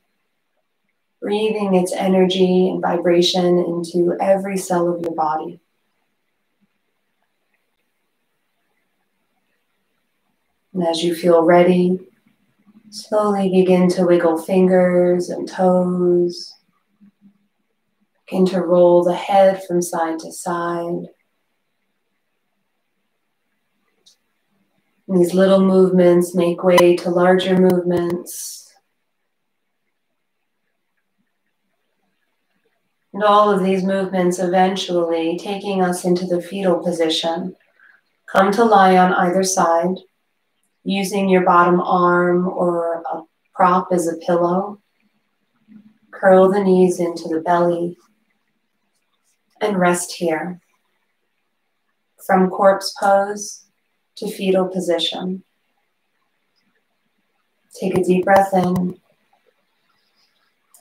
breathing its energy and vibration into every cell of your body. And as you feel ready, slowly begin to wiggle fingers and toes. Begin to roll the head from side to side. And these little movements make way to larger movements. And all of these movements eventually taking us into the fetal position. Come to lie on either side, using your bottom arm or a prop as a pillow. Curl the knees into the belly and rest here. From corpse pose to fetal position. Take a deep breath in.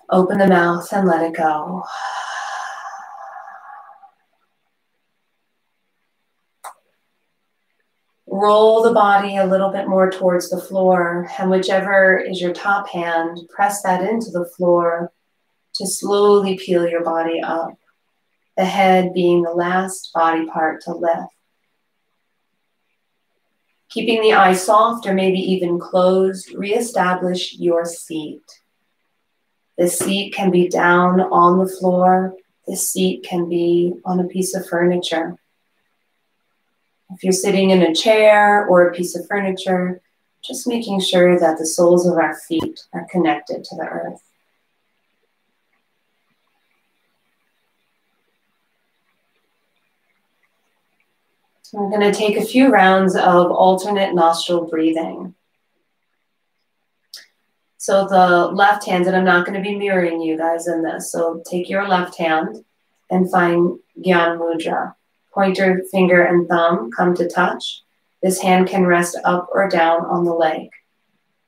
Open the mouth and let it go. Roll the body a little bit more towards the floor, and whichever is your top hand, press that into the floor to slowly peel your body up, the head being the last body part to lift. Keeping the eyes soft or maybe even closed, reestablish your seat. The seat can be down on the floor. The seat can be on a piece of furniture. If you're sitting in a chair or a piece of furniture, just making sure that the soles of our feet are connected to the earth. So we're going to take a few rounds of alternate nostril breathing. So the left hand, and I'm not going to be mirroring you guys in this, so take your left hand and find Gyan Mudra. Pointer, finger, and thumb come to touch. This hand can rest up or down on the leg.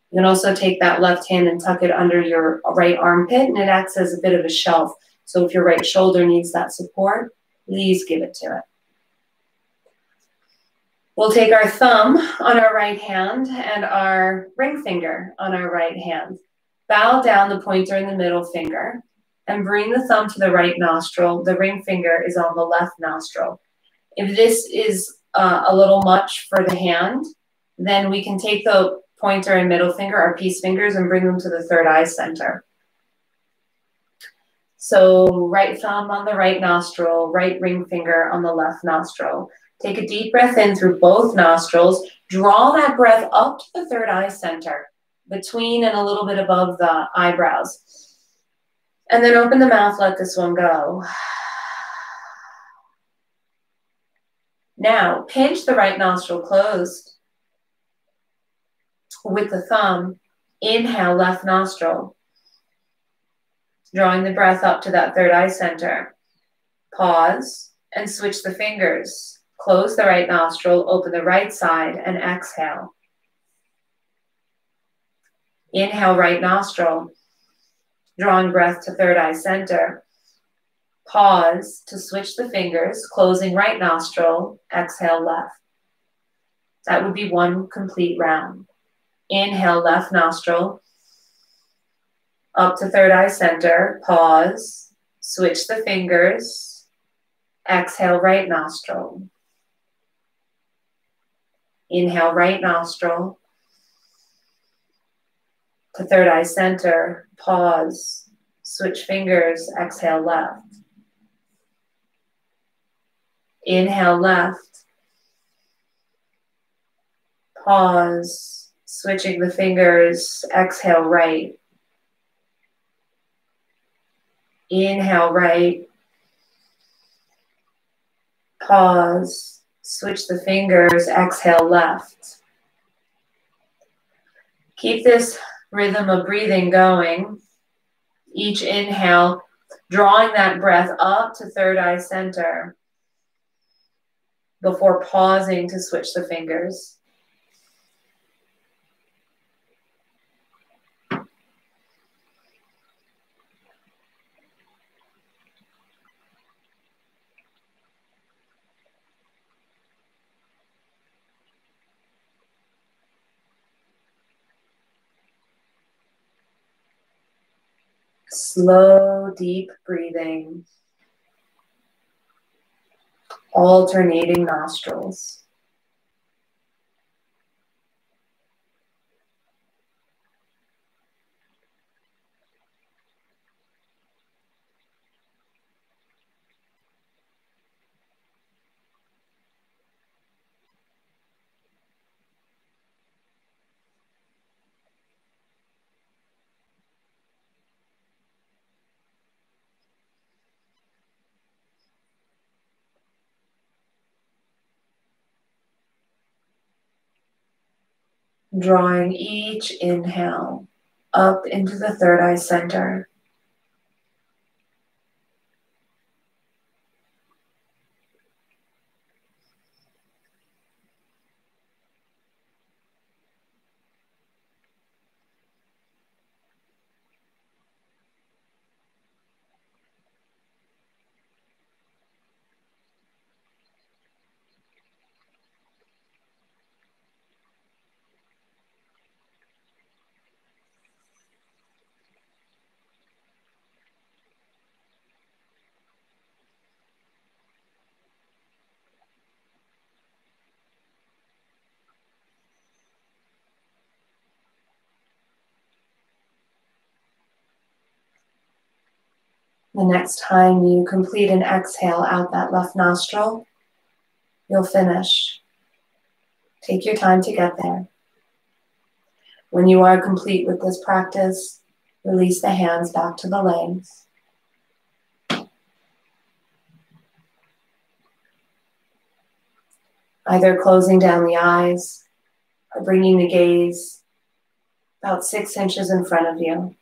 You can also take that left hand and tuck it under your right armpit, and it acts as a bit of a shelf. So if your right shoulder needs that support, please give it to it. We'll take our thumb on our right hand and our ring finger on our right hand. Bow down the pointer and the middle finger, and bring the thumb to the right nostril. The ring finger is on the left nostril. If this is uh, a little much for the hand, then we can take the pointer and middle finger, our peace fingers, and bring them to the third eye center. So right thumb on the right nostril, right ring finger on the left nostril. Take a deep breath in through both nostrils. Draw that breath up to the third eye center, between and a little bit above the eyebrows. And then open the mouth, let this one go. Now, pinch the right nostril closed with the thumb. Inhale, left nostril. Drawing the breath up to that third eye center. Pause and switch the fingers. Close the right nostril, open the right side, and exhale. Inhale, right nostril. Drawing breath to third eye center. Pause to switch the fingers, closing right nostril, exhale left. That would be one complete round. Inhale, left nostril, up to third eye center, pause, switch the fingers, exhale, right nostril. Inhale, right nostril, to third eye center, pause, switch fingers, exhale left. Inhale left, pause, switching the fingers, exhale right. Inhale right, Pause, switch the fingers, exhale left. Keep this rhythm of breathing going. Each inhale, drawing that breath up to third eye center before pausing to switch the fingers. Slow, deep breathing, alternating nostrils. Drawing each inhale up into the third eye center. The next time you complete an exhale out that left nostril, you'll finish. Take your time to get there. When you are complete with this practice, release the hands back to the legs. Either closing down the eyes or bringing the gaze about six inches in front of you.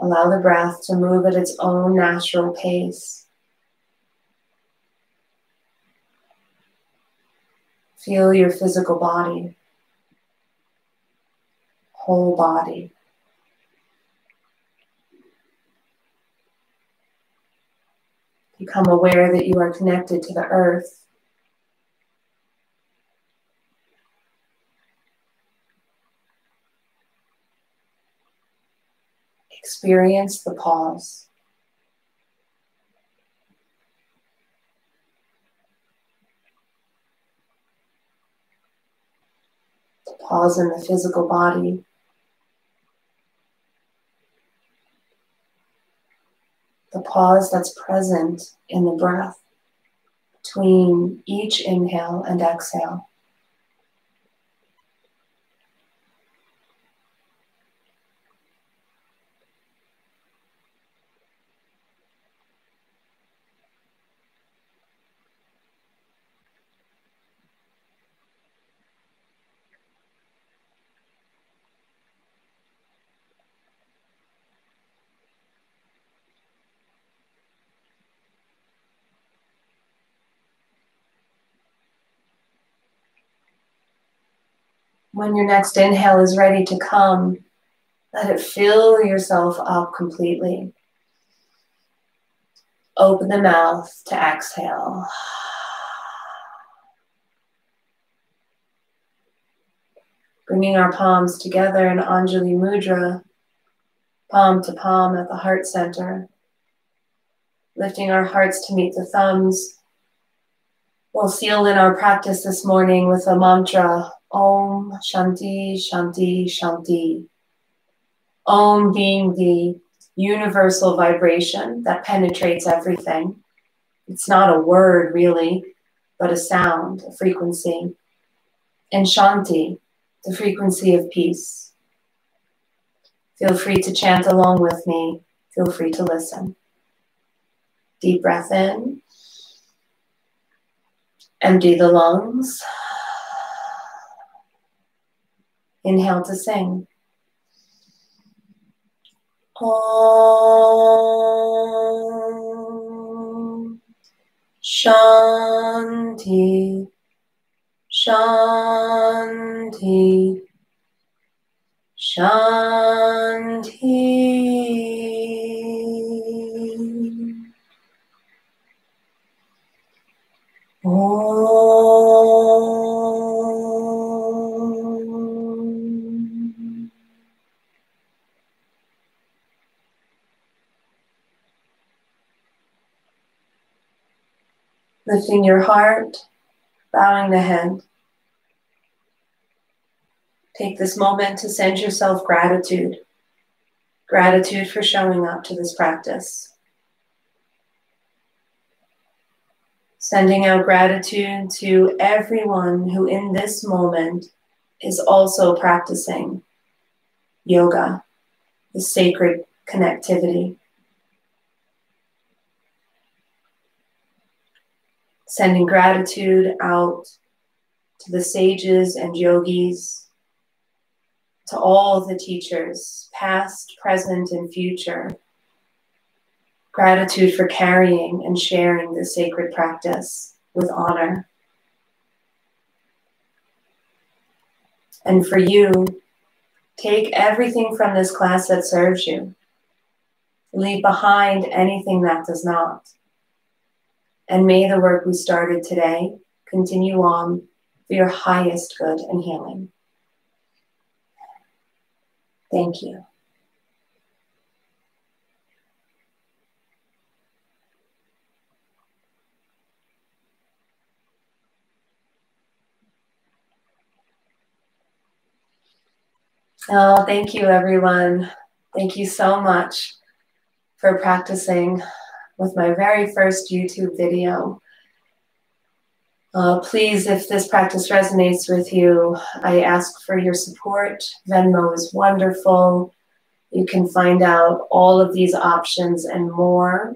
Allow the breath to move at its own natural pace. Feel your physical body, whole body. Become aware that you are connected to the earth. Experience the pause. The pause in the physical body. The pause that's present in the breath between each inhale and exhale. When your next inhale is ready to come, let it fill yourself up completely. Open the mouth to exhale. Bringing our palms together in Anjali Mudra, palm to palm at the heart center. Lifting our hearts to meet the thumbs. We'll seal in our practice this morning with a mantra. Om Shanti, Shanti, Shanti. Om being the universal vibration that penetrates everything. It's not a word really, but a sound, a frequency. And Shanti, the frequency of peace. Feel free to chant along with me. Feel free to listen. Deep breath in. Empty the lungs. Inhale to sing. Om Shanti, Shanti, Shanti. Om. Lifting your heart, bowing the head. Take this moment to send yourself gratitude. Gratitude for showing up to this practice. Sending out gratitude to everyone who in this moment is also practicing yoga, the sacred connectivity. Sending gratitude out to the sages and yogis, to all the teachers, past, present, and future. Gratitude for carrying and sharing this sacred practice with honor. And for you, take everything from this class that serves you. Leave behind anything that does not. And may the work we started today continue on for your highest good and healing. Thank you. Oh, thank you, everyone. Thank you so much for practicing with my very first YouTube video. Uh, please, if this practice resonates with you, I ask for your support. Venmo is wonderful. You can find out all of these options and more,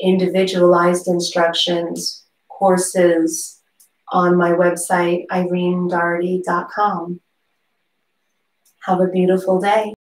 individualized instructions, courses on my website, irene doherty dot com. Have a beautiful day.